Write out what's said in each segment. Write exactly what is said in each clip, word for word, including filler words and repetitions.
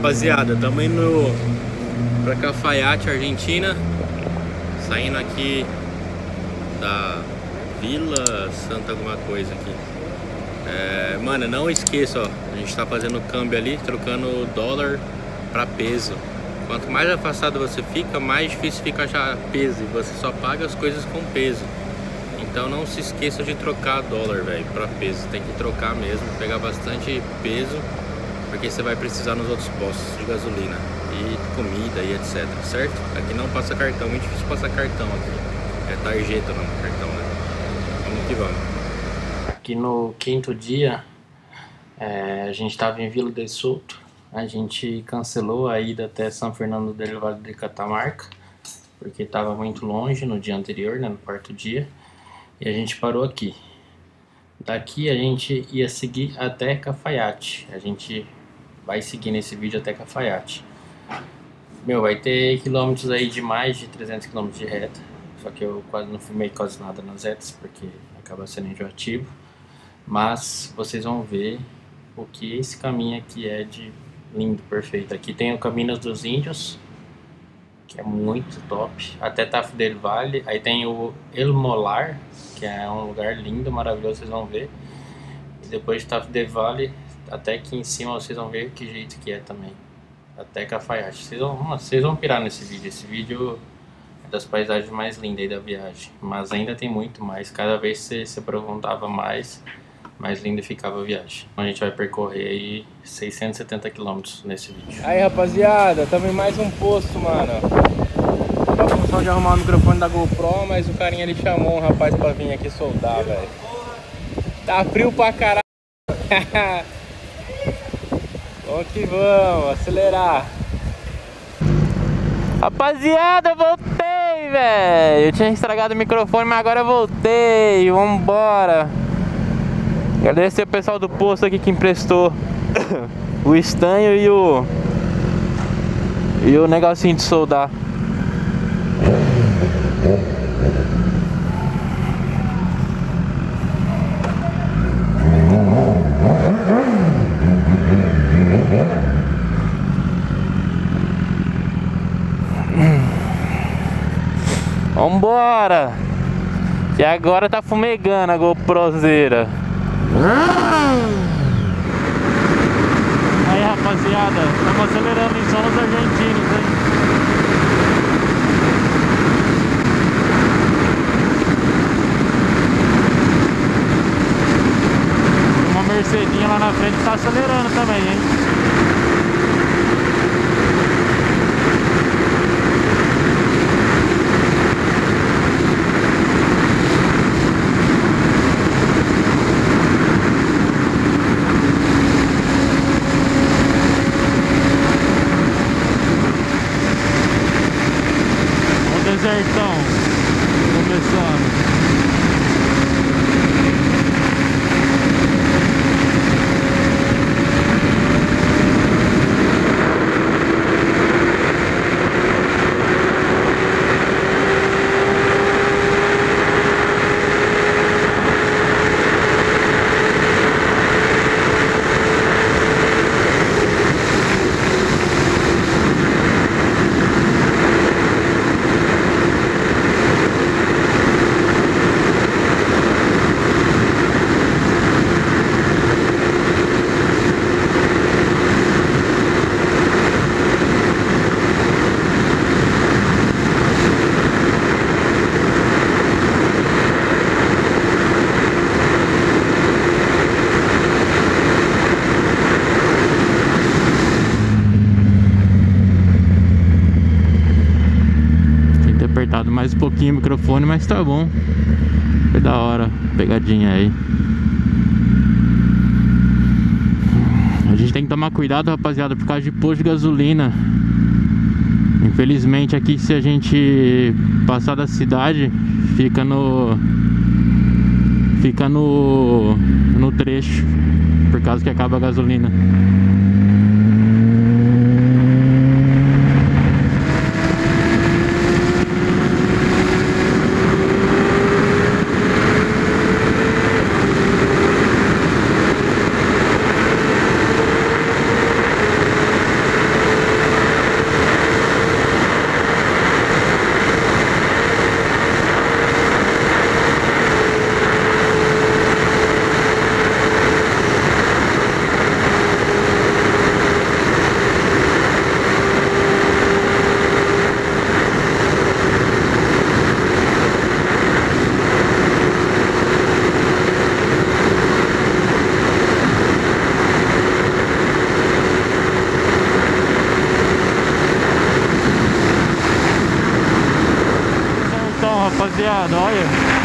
rapaziada, estamos indo para Cafayate, Argentina, saindo aqui da Vila Santa alguma coisa aqui. É, mano, não esqueça, ó, a gente tá fazendo câmbio ali, trocando dólar para peso. Quanto mais afastado você fica, mais difícil fica achar peso, e você só paga as coisas com peso. Então não se esqueça de trocar dólar, velho, para peso. Tem que trocar mesmo, pegar bastante peso, porque você vai precisar nos outros postos de gasolina e comida e etcétera, certo? Aqui não passa cartão, muito difícil passar cartão aqui. É tarjeta, não, cartão, né? Vamos que vamos. Aqui no quinto dia, é, a gente estava em Vila de Souto. A gente cancelou a ida até São Fernando del Valle de Catamarca, porque estava muito longe no dia anterior, né, no quarto dia. E a gente parou aqui. Daqui a gente ia seguir até Cafayate. A gente vai seguir nesse vídeo até Cafayate. Meu, vai ter quilômetros aí de mais de trezentos quilômetros de reta. Só que eu quase não filmei quase nada nas retas, porque acaba sendo enjoativo. Mas vocês vão ver o que esse caminho aqui é de lindo, perfeito. Aqui tem o Caminos dos Índios, que é muito top, até Tafí del Valle. Aí tem o El Molar, que é um lugar lindo, maravilhoso, vocês vão ver. E depois de Tafí del Valle, até aqui em cima vocês vão ver que jeito que é também. Até Cafayate. Vocês vão, vocês vão pirar nesse vídeo. Esse vídeo é das paisagens mais lindas aí da viagem. Mas ainda tem muito mais. Cada vez que você se perguntava mais, mais linda ficava a viagem. A gente vai percorrer aí seiscentos e setenta quilômetros nesse vídeo. Aí, rapaziada, tamo em mais um posto, mano. Tava com função de arrumar o microfone da GoPro, mas o carinha ali chamou um rapaz pra vir aqui soldar, velho. Tá frio pra caralho. Vamos que vamos, acelerar. Rapaziada, voltei, velho. Eu tinha estragado o microfone, mas agora eu voltei. Vambora. Agradecer o pessoal do posto aqui que emprestou o estanho e o e o negocinho de soldar. Vambora! E agora tá fumegando a GoProzeira. Aí, rapaziada, estamos acelerando em solos argentinos, hein? Uma Mercedinha lá na frente está acelerando também, hein? Sertão, começando. Mais um pouquinho o microfone, mas tá bom. Foi da hora, pegadinha aí. A gente tem que tomar cuidado, rapaziada, por causa de posto de gasolina. Infelizmente aqui, se a gente passar da cidade, fica no fica no no trecho, por causa que acaba a gasolina. rapaziada, olha.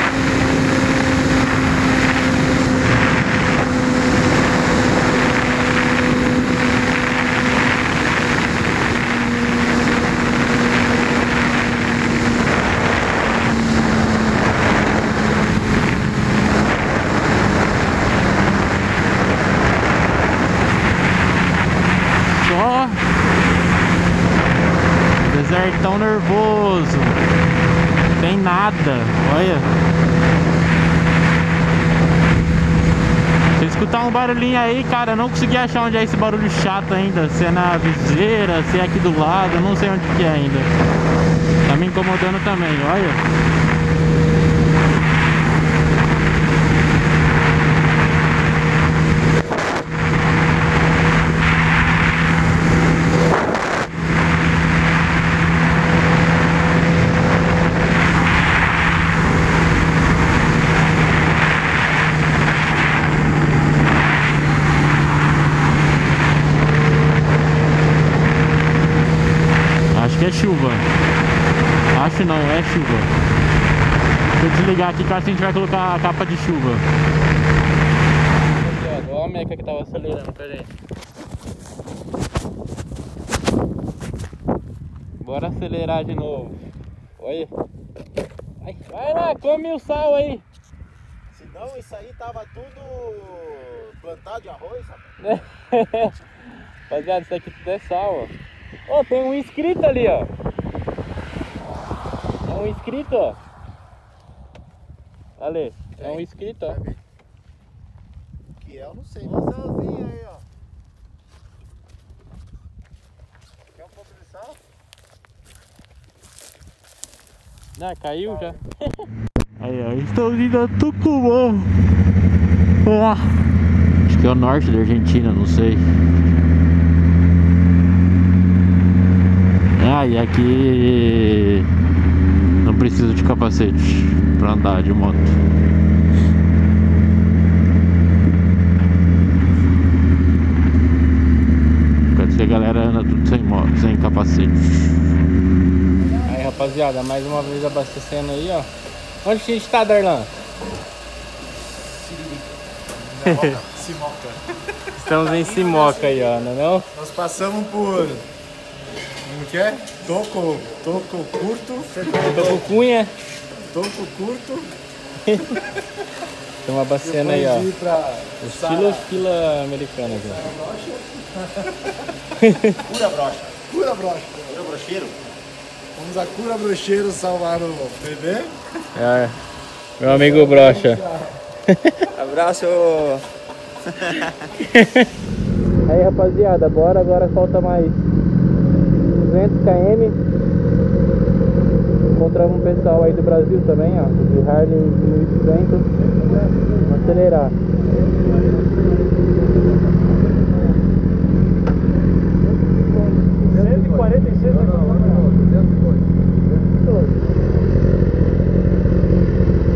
Tão nervoso, não tem nada, olha. Se eu escutar um barulhinho aí, cara, eu não consegui achar onde é esse barulho chato ainda. Se é na viseira, se é aqui do lado, eu não sei onde que é ainda. Tá me incomodando também, olha. É chuva. Acho não, é chuva. Deixa eu desligar aqui, que a gente vai colocar a capa de chuva. Aqui, ó, olha a meca que tava acelerando, peraí. Bora acelerar de novo. Olha. Vai, vai lá, come o sal aí. Se não, isso aí tava tudo plantado de arroz, rapaz. Rapaziada, isso aqui tudo é sal, ó. Ó, oh, tem um inscrito ali, ó. É um inscrito, ó. Ale, é um inscrito, ó. Que é, eu não sei. Um salzinho aí, ó. Quer um pouco de sal? Não, caiu já. Aí, ó, estamos indo a Tucumã. Ah, acho que é o norte da Argentina, não sei. Ah, e aqui não preciso de capacete para andar de moto. Quer dizer, a galera anda tudo sem moto, sem capacete. Aí, rapaziada, mais uma vez abastecendo aí, ó. Onde a gente tá, Darlan? Simoca. Simoca. Estamos em Simoca aí, ó, não é não? Nós passamos por... Como que é? Toco, toco curto. Toco cunha. Toco curto. Tem uma bacena aí, ó. Estilo fila americana. Cura broxa. Cura broxa. Cura broxeiro. Vamos a cura broxeiro salvar o bebê. É. Meu amigo broxa. Abraço. Aí, rapaziada, bora agora, falta mais duzentos quilômetros. Encontramos um pessoal aí do Brasil também, ó, de Harley mil e duzentos. Vamos acelerar. cento e quarenta e seis.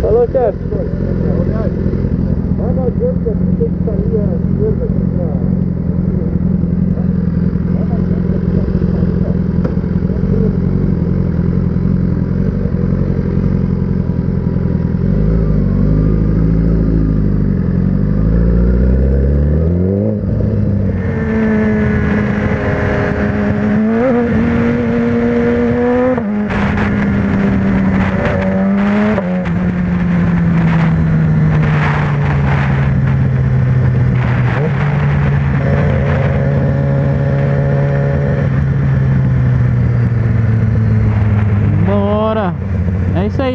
Falou, chefe. Vai na gente aqui, tem que sair a esquerda.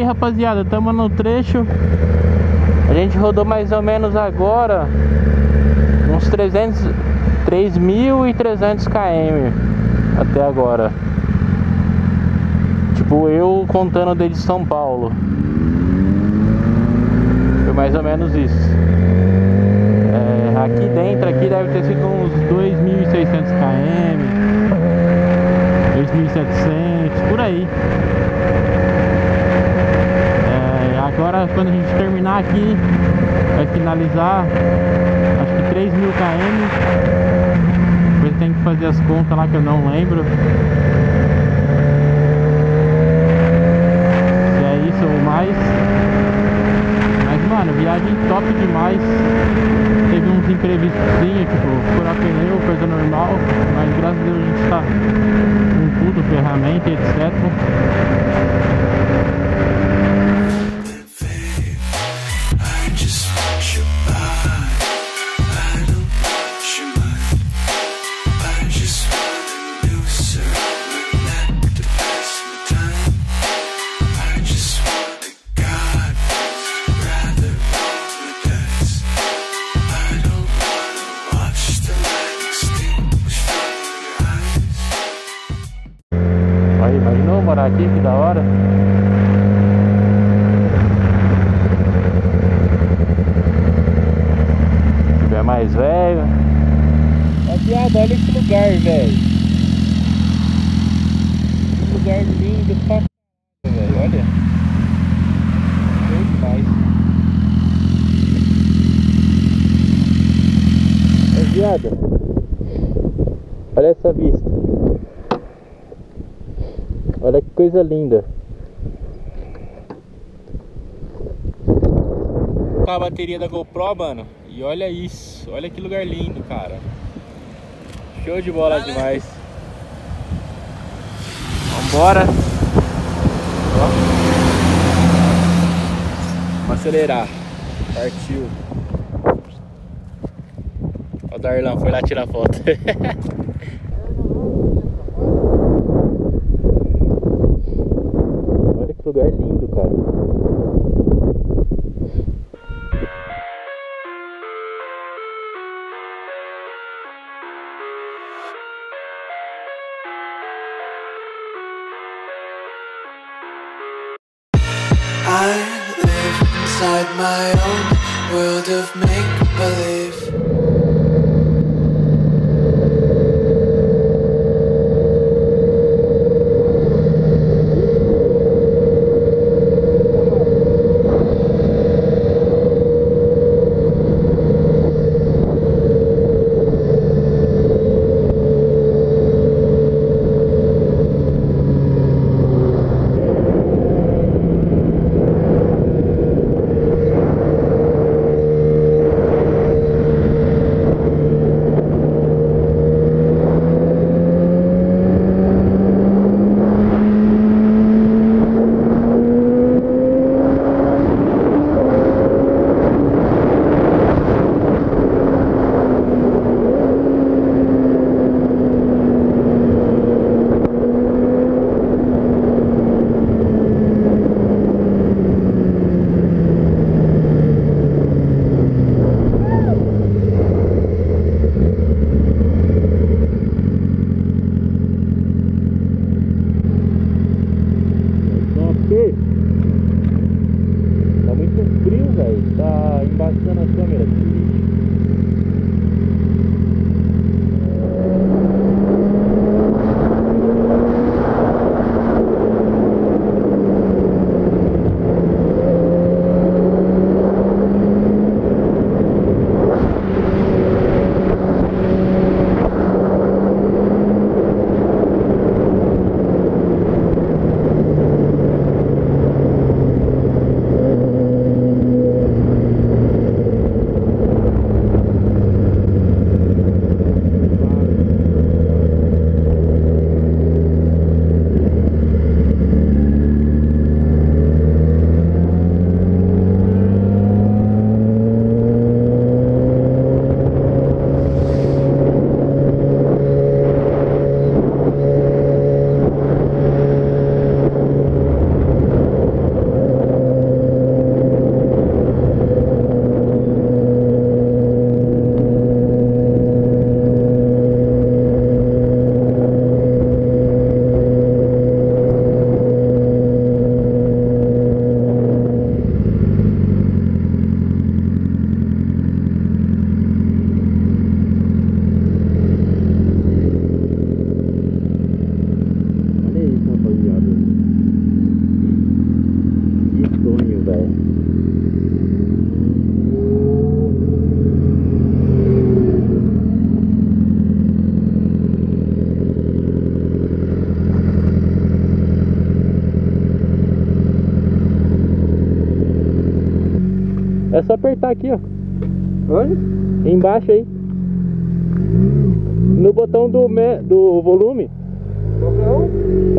Rapaziada, estamos no trecho. A gente rodou mais ou menos agora uns três mil e trezentos quilômetros até agora. Tipo, eu contando desde São Paulo. Foi mais ou menos isso. É, aqui dentro aqui deve ter sido uns dois mil e seiscentos quilômetros, dois mil e setecentos, por aí. Agora, quando a gente terminar aqui, vai finalizar, acho que três mil quilômetros. Depois tem que fazer as contas lá que eu não lembro. Se é isso ou mais. viagem top demais. Teve uns imprevistinhos, tipo, furar pneu, coisa normal, mas graças a Deus a gente está com tudo, ferramenta, etcétera. Imaginou morar aqui, que da hora. Se tiver mais velho. Rapaziada, olha que lugar, velho. Que lugar lindo pra c****, velho. Olha. Bem demais. Rapaziada, olha essa vista. Olha que coisa linda. Com a bateria da GoPro, mano. E olha isso. Olha que lugar lindo, cara. Show de bola demais. Vambora. Ó. Vamos acelerar. Partiu. Ó, o Darlan foi lá tirar foto. Lugar lindo, cara. I live inside my own world of make-believe. só apertar aqui, ó. Onde? Embaixo aí. No botão do, me... do volume. Botão?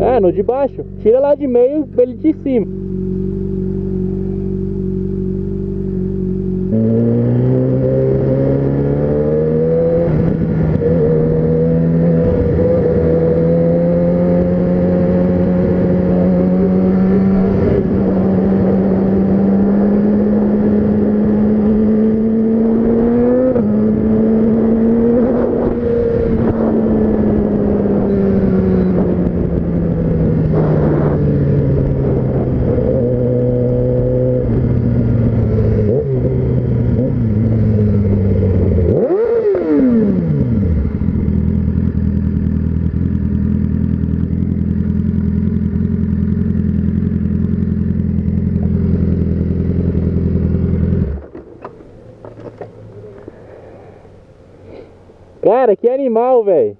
É, no de baixo. Tira lá de meio, ele de cima. Cara, que animal, velho.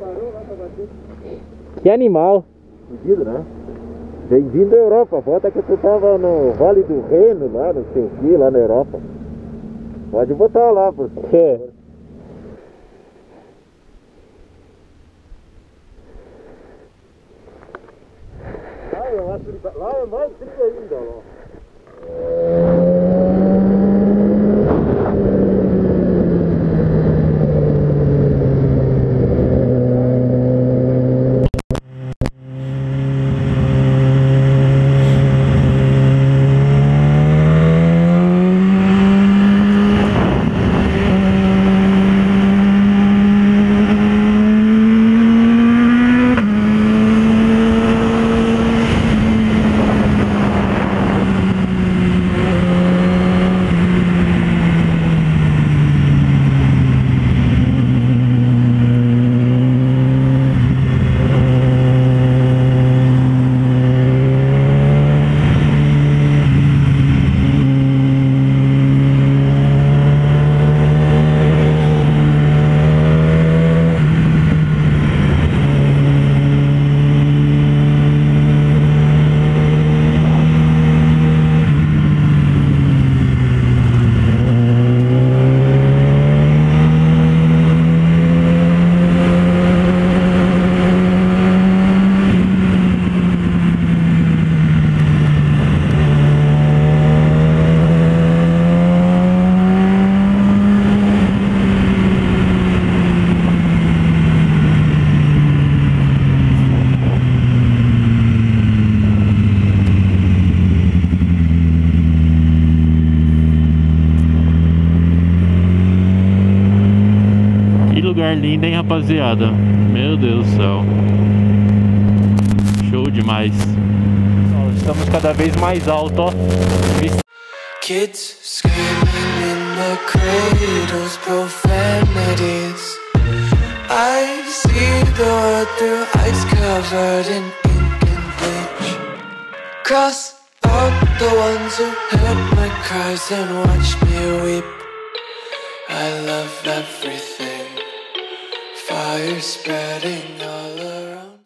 Parou lá pra bater. Que animal. Fudido, né? Bem-vindo à Europa. Volta que tu tava no Vale do Reno, lá no Senqui, lá na Europa. Pode botar lá, por favor. É. Lá, eu acho que... lá é mais frio ainda, ó. Linda, hein, rapaziada? Meu Deus do céu, show demais. Estamos cada vez mais alto, ó. Kids screaming in the cradles, profanities. I see the world through ice covered in ink and bleach. Cross out the ones who heard my cries and watched me weep. I love everything.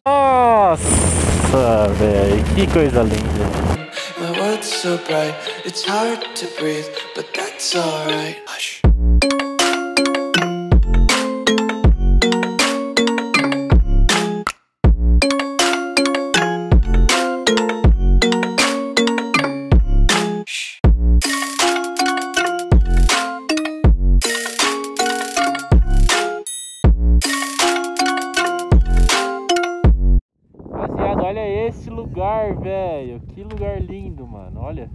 Nossa, velho, que coisa linda. My world's so bright, it's hard to breathe, but that's alright. Velho, que lugar lindo, mano. Olha,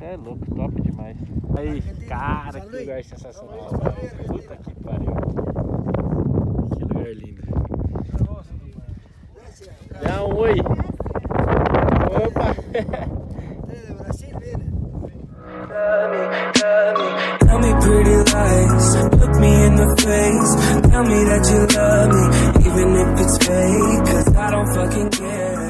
é louco, top demais. Aí, cara, que lugar sensacional. Puta que pariu, que lugar lindo. Dá um oi. Opa. Tell me pretty lies, look me in the face, tell me that you love me, even if it's fake, cause I don't fucking care.